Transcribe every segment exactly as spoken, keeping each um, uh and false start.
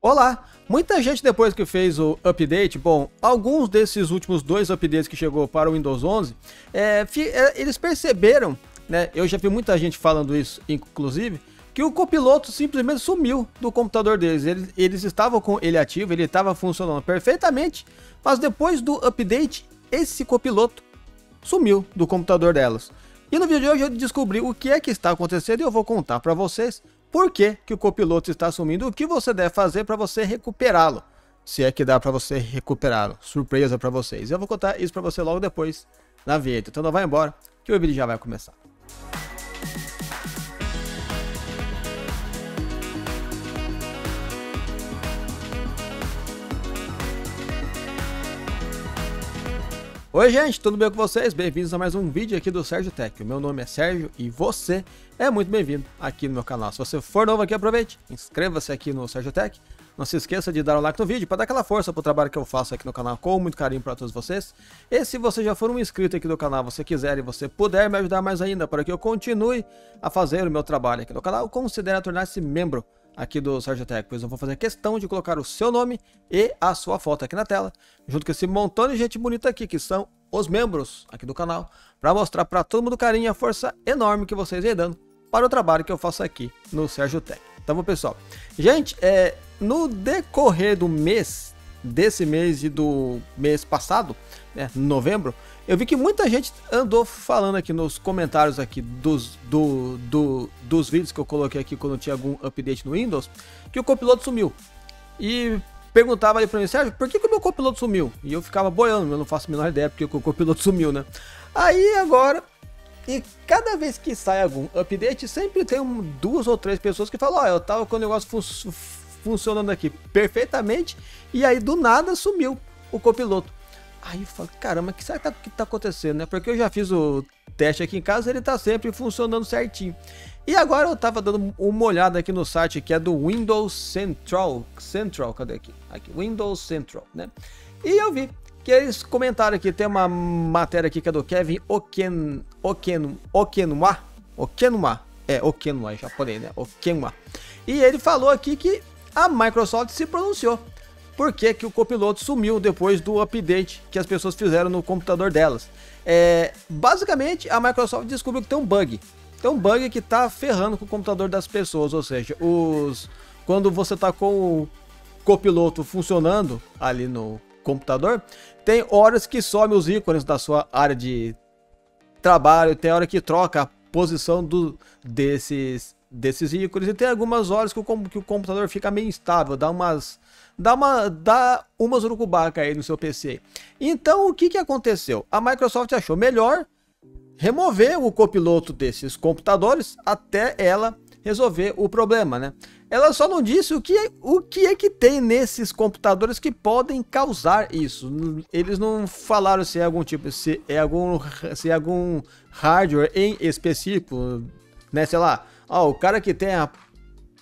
Olá! Muita gente depois que fez o update, bom, alguns desses últimos dois updates que chegou para o Windows onze, é, eles perceberam, né, eu já vi muita gente falando isso inclusive, que o copiloto simplesmente sumiu do computador deles, eles, eles estavam com ele ativo, ele estava funcionando perfeitamente, mas depois do update, esse copiloto sumiu do computador delas. E no vídeo de hoje eu descobri o que é que está acontecendo e eu vou contar para vocês por que que o copiloto está sumindo, o que você deve fazer para você recuperá-lo, se é que dá para você recuperá-lo. Surpresa para vocês, eu vou contar isso para você logo depois na vinheta, então não vai embora que o vídeo já vai começar. Oi gente, tudo bem com vocês? Bem-vindos a mais um vídeo aqui do Sérgio Tech. O meu nome é Sérgio e você é muito bem-vindo aqui no meu canal. Se você for novo aqui, aproveite, inscreva-se aqui no Sérgio Tech. Não se esqueça de dar um like no vídeo para dar aquela força para o trabalho que eu faço aqui no canal com muito carinho para todos vocês. E se você já for um inscrito aqui do canal, você quiser e você puder me ajudar mais ainda para que eu continue a fazer o meu trabalho aqui no canal, considere tornar-se membro aqui do Sérgio Tech, pois eu vou fazer questão de colocar o seu nome e a sua foto aqui na tela, junto com esse montão de gente bonita aqui, que são os membros aqui do canal, para mostrar para todo mundo o carinho e a força enorme que vocês vêm dando para o trabalho que eu faço aqui no Sérgio Tech. Tá bom, pessoal? Gente, é, no decorrer do mês, desse mês e do mês passado, né, novembro, eu vi que muita gente andou falando aqui nos comentários aqui dos, do, do, dos vídeos que eu coloquei aqui quando tinha algum update no Windows, que o copiloto sumiu. E perguntava ali pra mim, Sérgio, por que que o meu copiloto sumiu? E eu ficava boiando, eu não faço a menor ideia porque o copiloto sumiu, né? Aí agora, e cada vez que sai algum update, sempre tem um, duas ou três pessoas que falam, ó, oh, eu tava com o negócio fun funcionando aqui perfeitamente, e aí do nada sumiu o copiloto. Aí eu falo, caramba, que será que tá, que tá acontecendo, né? Porque eu já fiz o teste aqui em casa, ele tá sempre funcionando certinho. E agora eu tava dando uma olhada aqui no site que é do Windows Central, Central, cadê aqui? Aqui, Windows Central, né? E eu vi que eles comentaram aqui, tem uma matéria aqui que é do Kevin Oken, Oken, Okenwa, Okenwa, é, Okenwa, é japonês, né? Okenwa. E ele falou aqui que a Microsoft se pronunciou. Por que que o copiloto sumiu depois do update que as pessoas fizeram no computador delas? É, basicamente, a Microsoft descobriu que tem um bug. Tem um bug que tá ferrando com o computador das pessoas, ou seja, os, quando você tá com o copiloto funcionando ali no computador, tem horas que some os ícones da sua área de trabalho, tem hora que troca a posição do, desses, desses ícones, e tem algumas horas que o, que o computador fica meio instável, dá umas... Dá uma, dá uma zurucubaca aí no seu P C. Então, o que que aconteceu? A Microsoft achou melhor remover o copiloto desses computadores até ela resolver o problema, né? Ela só não disse o que é, o que é que tem nesses computadores que podem causar isso. Eles não falaram se é algum tipo, se é algum, se é algum hardware em específico, né? Sei lá, ó, o cara que tem a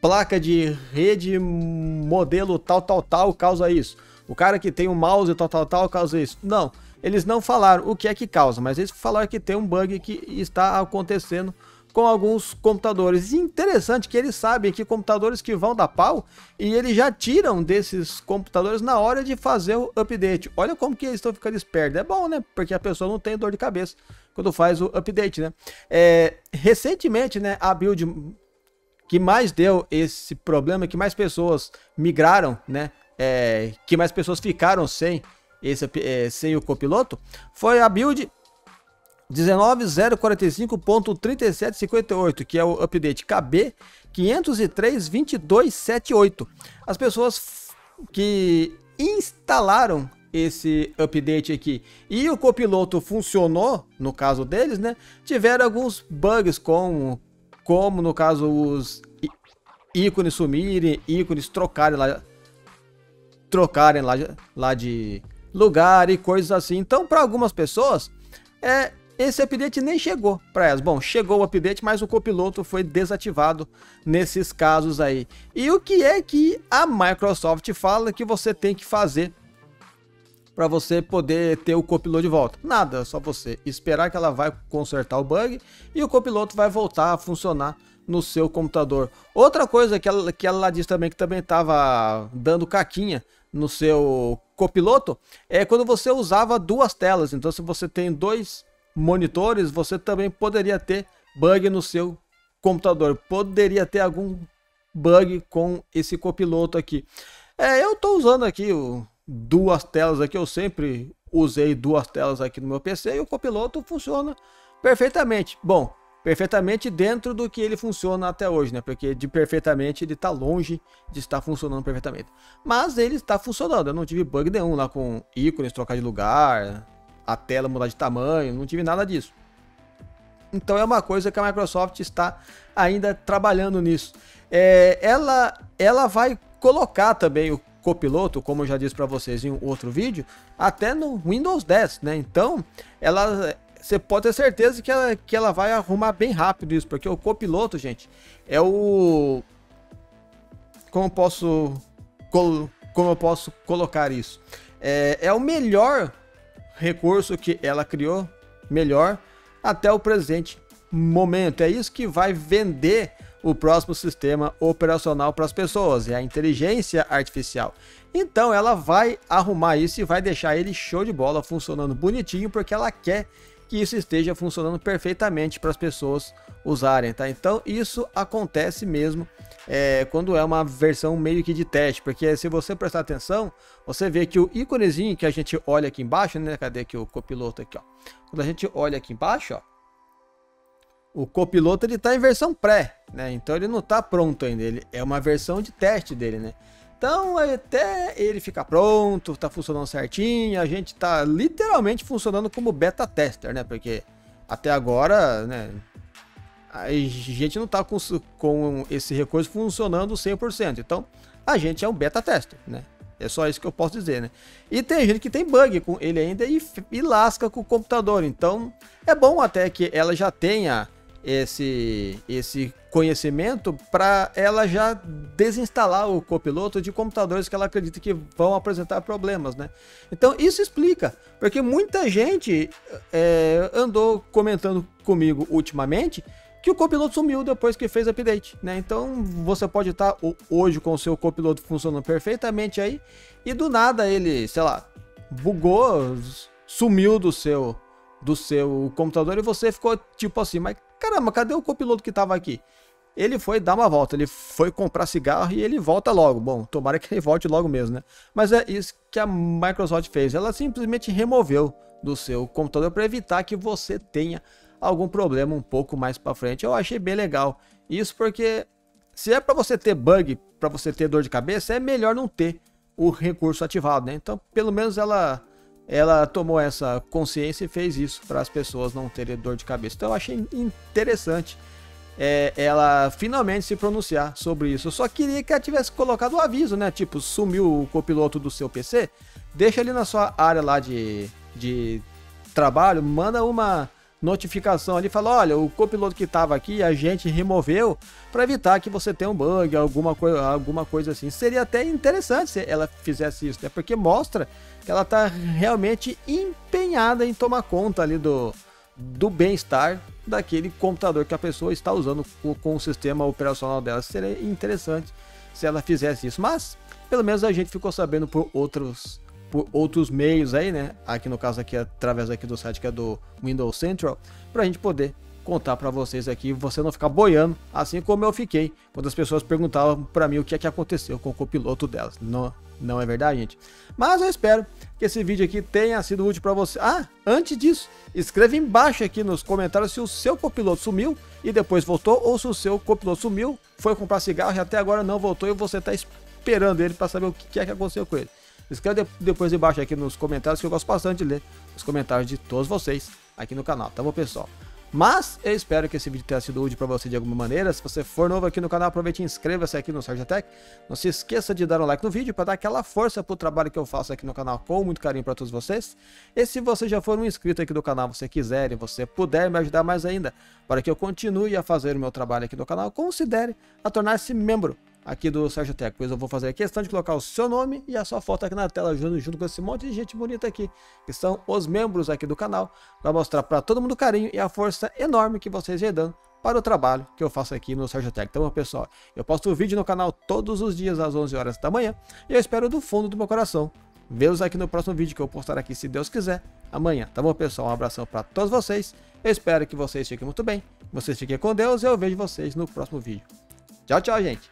placa de rede modelo tal, tal, tal, causa isso. O cara que tem um mouse tal, tal, tal, causa isso. Não, eles não falaram o que é que causa, mas eles falaram que tem um bug que está acontecendo com alguns computadores. Interessante que eles sabem que computadores que vão dar pau, e eles já tiram desses computadores na hora de fazer o update. Olha como que eles estão ficando espertos. É bom, né? Porque a pessoa não tem dor de cabeça quando faz o update, né? É, recentemente, né, a build que mais deu esse problema, que mais pessoas migraram, né? É, que mais pessoas ficaram sem, esse, é, sem o copiloto, foi a build dezenove ponto zero quatro cinco ponto três sete cinco oito, que é o update K B cinco zero três dois dois sete oito. As pessoas que instalaram esse update aqui e o copiloto funcionou, no caso deles, né? Tiveram alguns bugs com... como no caso os ícones sumirem, ícones trocarem lá, trocarem lá, lá de lugar e coisas assim. Então, para algumas pessoas, é, esse update nem chegou para elas. Bom, chegou o update, mas o copiloto foi desativado nesses casos aí. E o que é que a Microsoft fala que você tem que fazer para você poder ter o copiloto de volta? Nada, só você esperar que ela vai consertar o bug e o copiloto vai voltar a funcionar no seu computador. Outra coisa que ela, que ela diz também, que também estava dando caquinha no seu Copiloto, é quando você usava duas telas. Então, se você tem dois monitores, você também poderia ter bug no seu computador. Poderia ter algum bug com esse Copiloto aqui. É, eu estou usando aqui o, duas telas aqui, eu sempre usei duas telas aqui no meu P C e o Copiloto funciona perfeitamente. Bom, perfeitamente dentro do que ele funciona até hoje, né? Porque de perfeitamente ele está longe de estar funcionando perfeitamente. Mas ele está funcionando, eu não tive bug nenhum lá com ícones, trocar de lugar, a tela mudar de tamanho, não tive nada disso. Então é uma coisa que a Microsoft está ainda trabalhando nisso. É, ela, ela vai colocar também o Copiloto, como eu já disse para vocês em outro vídeo, até no Windows dez, né? Então, ela... você pode ter certeza que ela, que ela vai arrumar bem rápido isso, porque o Copiloto, gente, é o... Como posso, col, como eu posso colocar isso? É, é o melhor recurso que ela criou, melhor, até o presente momento. É isso que vai vender o próximo sistema operacional para as pessoas, é a inteligência artificial. Então ela vai arrumar isso e vai deixar ele show de bola, funcionando bonitinho, porque ela quer que isso esteja funcionando perfeitamente para as pessoas usarem, tá? Então isso acontece mesmo é, quando é uma versão meio que de teste, porque se você prestar atenção, você vê que o íconezinho que a gente olha aqui embaixo, né? Cadê aqui o Copiloto aqui, ó? Quando a gente olha aqui embaixo, ó, o Copiloto ele tá em versão pré, né? Então ele não tá pronto ainda, ele é uma versão de teste dele, né? Então, até ele ficar pronto, tá funcionando certinho, a gente tá literalmente funcionando como beta tester, né? Porque até agora, né, a gente não tá com, com esse recurso funcionando cem por cento. Então, a gente é um beta tester, né? É só isso que eu posso dizer, né? E tem gente que tem bug com ele ainda e, e lasca com o computador. Então, é bom até que ela já tenha esse esse conhecimento para ela já desinstalar o Copiloto de computadores que ela acredita que vão apresentar problemas, né? Então isso explica, porque muita gente é, andou comentando comigo ultimamente que o Copiloto sumiu depois que fez update, né? Então você pode estar hoje com o seu Copiloto funcionando perfeitamente aí e do nada ele, sei lá, bugou, sumiu do seu do seu computador e você ficou tipo assim, mas caramba, cadê o Copiloto que tava aqui? Ele foi dar uma volta, ele foi comprar cigarro e ele volta logo. Bom, tomara que ele volte logo mesmo, né? Mas é isso que a Microsoft fez. Ela simplesmente removeu do seu computador para evitar que você tenha algum problema um pouco mais para frente. Eu achei bem legal isso, porque se é para você ter bug, para você ter dor de cabeça, é melhor não ter o recurso ativado, né? Então, pelo menos ela... ela tomou essa consciência e fez isso para as pessoas não terem dor de cabeça. Então eu achei interessante é, ela finalmente se pronunciar sobre isso. Eu só queria que ela tivesse colocado um aviso, né? Tipo, sumiu o Copiloto do seu P C, deixa ali na sua área lá de, de trabalho, manda uma notificação ali, fala, olha, o Copiloto que estava aqui, a gente removeu para evitar que você tenha um bug, alguma coisa, alguma coisa assim. Seria até interessante se ela fizesse isso, né? Porque mostra que ela está realmente empenhada em tomar conta ali do, do bem-estar daquele computador que a pessoa está usando com, com o sistema operacional dela. Seria interessante se ela fizesse isso, mas pelo menos a gente ficou sabendo por outros por outros meios aí, né? Aqui no caso aqui através aqui do site que é do Windows Central, para a gente poder contar para vocês aqui, você não ficar boiando, assim como eu fiquei quando as pessoas perguntavam para mim o que é que aconteceu com o Copiloto delas. Não, não é verdade, gente? Mas eu espero que esse vídeo aqui tenha sido útil para você. Ah, antes disso, escreva embaixo aqui nos comentários se o seu Copiloto sumiu e depois voltou, ou se o seu Copiloto sumiu, foi comprar cigarro e até agora não voltou e você está esperando ele para saber o que é que aconteceu com ele. Escreve depois embaixo aqui nos comentários, que eu gosto bastante de ler os comentários de todos vocês aqui no canal, tá bom, pessoal? Mas eu espero que esse vídeo tenha sido útil para você de alguma maneira. Se você for novo aqui no canal, aproveite e inscreva-se aqui no Sérgio Tech. Não se esqueça de dar um like no vídeo para dar aquela força pro trabalho que eu faço aqui no canal com muito carinho para todos vocês. E se você já for um inscrito aqui do canal, você quiser e você puder me ajudar mais ainda para que eu continue a fazer o meu trabalho aqui no canal, considere a tornar-se membro aqui do Sérgio Tech, pois eu vou fazer a questão de colocar o seu nome e a sua foto aqui na tela, junto, junto com esse monte de gente bonita aqui, que são os membros aqui do canal, para mostrar para todo mundo o carinho e a força enorme que vocês vêm dando para o trabalho que eu faço aqui no Sérgio Tech. Então, pessoal, eu posto vídeo no canal todos os dias às onze horas da manhã e eu espero do fundo do meu coração vê-los aqui no próximo vídeo que eu postar aqui, se Deus quiser, amanhã. Tá bom, pessoal? Um abração para todos vocês. Eu espero que vocês fiquem muito bem. Vocês fiquem com Deus e eu vejo vocês no próximo vídeo. Tchau, tchau, gente!